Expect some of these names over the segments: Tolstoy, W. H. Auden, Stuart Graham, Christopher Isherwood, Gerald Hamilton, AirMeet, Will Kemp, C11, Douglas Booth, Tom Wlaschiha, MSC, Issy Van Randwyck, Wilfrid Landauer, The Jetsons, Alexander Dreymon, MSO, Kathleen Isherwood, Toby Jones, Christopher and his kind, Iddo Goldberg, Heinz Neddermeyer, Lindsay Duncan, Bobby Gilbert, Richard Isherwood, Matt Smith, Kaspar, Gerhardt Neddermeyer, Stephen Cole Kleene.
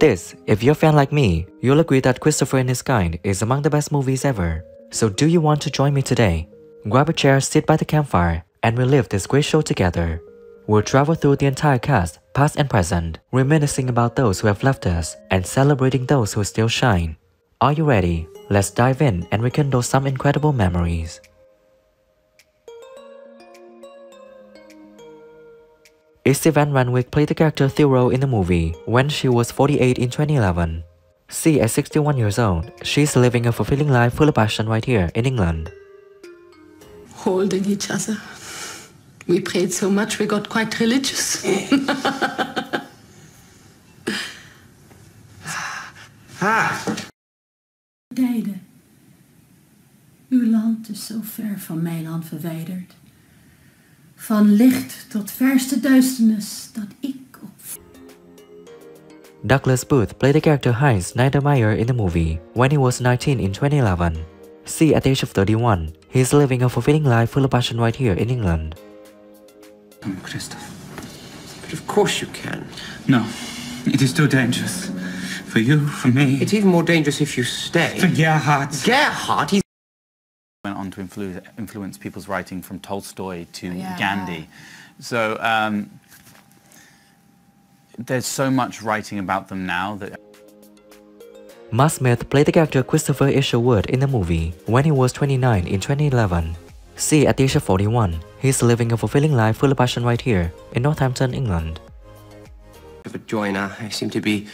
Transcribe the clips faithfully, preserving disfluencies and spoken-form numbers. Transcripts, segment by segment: This, if you're a fan like me, you'll agree that Christopher and His Kind is among the best movies ever. So do you want to join me today? Grab a chair, sit by the campfire, and relive this great show together. We'll travel through the entire cast, past and present, reminiscing about those who have left us and celebrating those who still shine. Are you ready? Let's dive in and rekindle some incredible memories. Issy Van Randwyck played the character Thoreau in the movie when she was forty-eight in twenty eleven. See, at sixty-one years old, she's living a fulfilling life full of passion right here in England. Holding each other. We prayed so much we got quite religious. Ah. Tijden. Uw land is zo ver van mijn land verwijderd. Van licht tot verste duisternis dat ik op. Douglas Booth played the character Heinz Neddermeyer in the movie when he was nineteen in twenty eleven. See, at the age of thirty-one, he is living a fulfilling life full of passion right here in England. Come, Christopher. But of course you can. No, it is too dangerous. For you, for me. It's even more dangerous if you stay. For Gerhardt. Gerhardt? He went on to influ influence people's writing from Tolstoy to yeah. Gandhi. So, um, there's so much writing about them now that... Matt Smith played the character Christopher Isherwood in the movie when he was twenty-nine in twenty eleven. See, at the age of forty-one, he's living a fulfilling life full of passion right here in Northampton, England. Of a joiner, I seem to be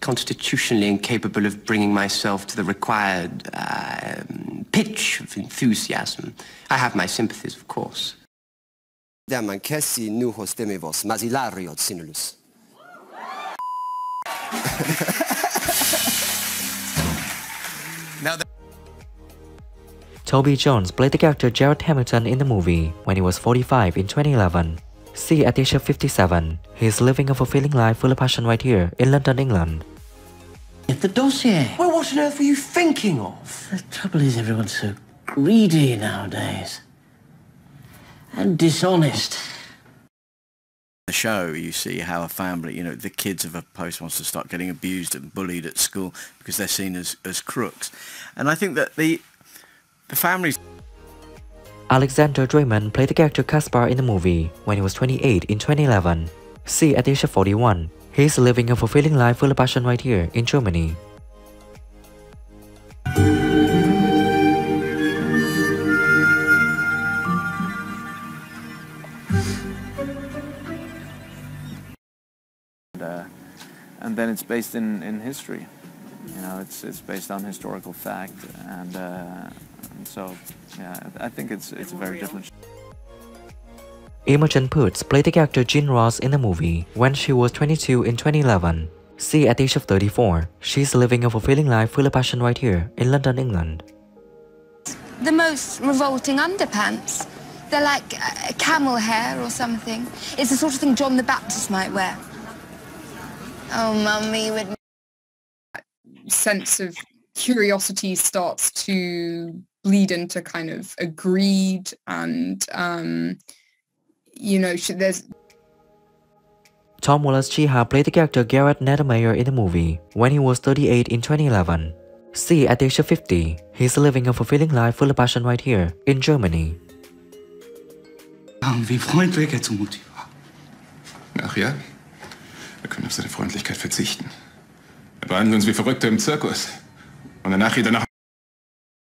constitutionally incapable of bringing myself to the required uh, pitch of enthusiasm. I have my sympathies, of course. Toby Jones played the character Gerald Hamilton in the movie when he was forty-five in twenty eleven. See, at the age of fifty-seven, he is living a fulfilling life full of passion right here in London, England. Get the dossier. Well, what on earth were you thinking of? The trouble is everyone's so greedy nowadays. And dishonest. The show, you see how a family, you know, the kids of a post wants to start getting abused and bullied at school because they're seen as, as crooks. And I think that the, the families... Alexander Dreymon played the character Kaspar in the movie when he was twenty-eight in twenty eleven. See, at the age of forty-one, he's living a fulfilling life full of passion right here in Germany. And then it's based in, in history, you know, it's, it's based on historical fact, and, uh, and so, yeah, I think it's, it's very different. Imogen Poots played the character Jean Ross in the movie when she was twenty-two in twenty eleven. See, at the age of thirty-four, she's living a fulfilling life full of passion right here in London, England. The most revolting underpants. They're like uh, camel hair or something. It's the sort of thing John the Baptist might wear. Oh, mummy would... Sense of curiosity starts to bleed into kind of a greed and, um, you know, there's... Tom Wlaschiha played the character Gerhardt Neddermeyer in the movie when he was thirty-eight in twenty eleven. See, at the age of fifty, he's living a fulfilling life full of passion right here in Germany. Wie freundlich er zum Mutti war. Ach ja? Wir können auf seine Freundlichkeit verzichten. Er behandelt uns wie Verrückte im Zirkus. Und danach geht er nach...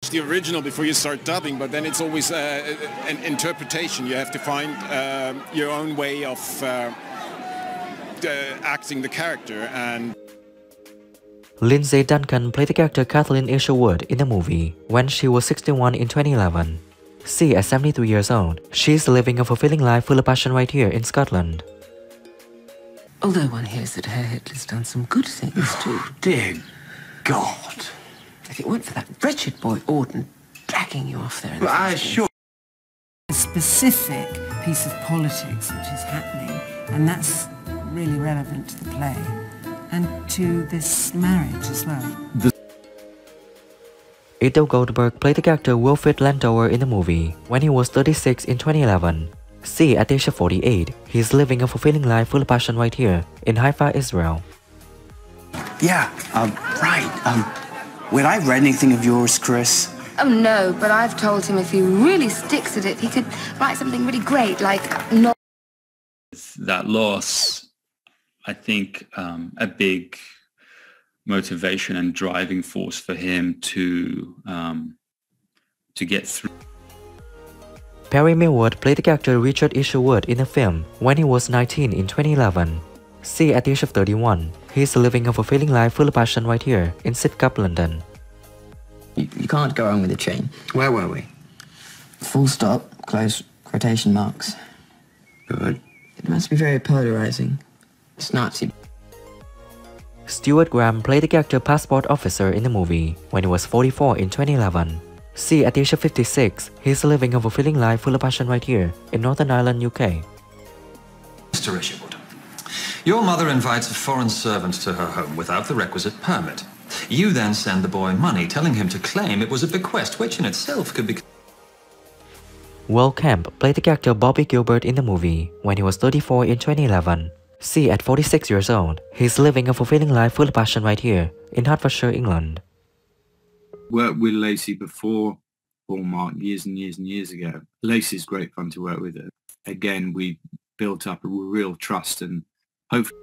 It's the original before you start dubbing, but then it's always uh, an interpretation. You have to find uh, your own way of uh, uh, acting the character and... Lindsay Duncan played the character Kathleen Isherwood in the movie when she was sixty-one in twenty eleven. See, at seventy-three years old, she's living a fulfilling life full of passion right here in Scotland. Although one hears that Herr Hitler's done some good things too. Oh, dear God. If it weren't for that wretched boy Auden dragging you off there... Well, I sure... A specific piece of politics which is happening, and that's really relevant to the play, and to this marriage as well. The Iddo Goldberg played the character Wilfrid Landauer in the movie when he was thirty-six in twenty eleven. See, at the age of forty-eight, he's living a fulfilling life full of passion right here in Haifa, Israel. Yeah, um, right. Um, would I read anything of yours, Chris? Oh, no, but I've told him if he really sticks at it, he could write something really great, like... Not that loss, I think, um, a big motivation and driving force for him to, um, to get through. Perry Millward played the character Richard Isherwood in the film when he was nineteen in twenty eleven. See, at the age of thirty-one, he is living a fulfilling life full of passion right here in Sidcup, London. You, you can't go wrong with a chain. Where were we? Full stop, close quotation marks. Good. It must be very polarizing. It's Nazi. Stuart Graham played the character passport officer in the movie when he was forty-four in twenty eleven. See, at the age of fifty-six, he's living a fulfilling life full of passion right here in Northern Ireland, U K. Mister Isherwood, your mother invites a foreign servant to her home without the requisite permit. You then send the boy money, telling him to claim it was a bequest, which in itself could be... Will Kemp played the character Bobby Gilbert in the movie when he was thirty-four in twenty eleven. See, at forty-six years old, he's living a fulfilling life full of passion right here in Hertfordshire, England. Worked with Lacey before Hallmark years and years and years ago. Lacey's great fun to work with. Again, we built up a real trust and hopefully...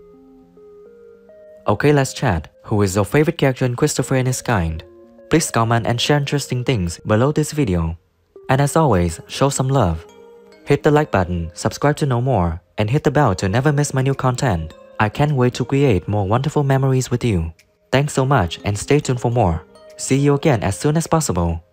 Okay, let's chat. Who is your favorite character in Christopher and His Kind? Please comment and share interesting things below this video. And as always, show some love. Hit the like button, subscribe to know more, and hit the bell to never miss my new content. I can't wait to create more wonderful memories with you. Thanks so much and stay tuned for more. See you again as soon as possible.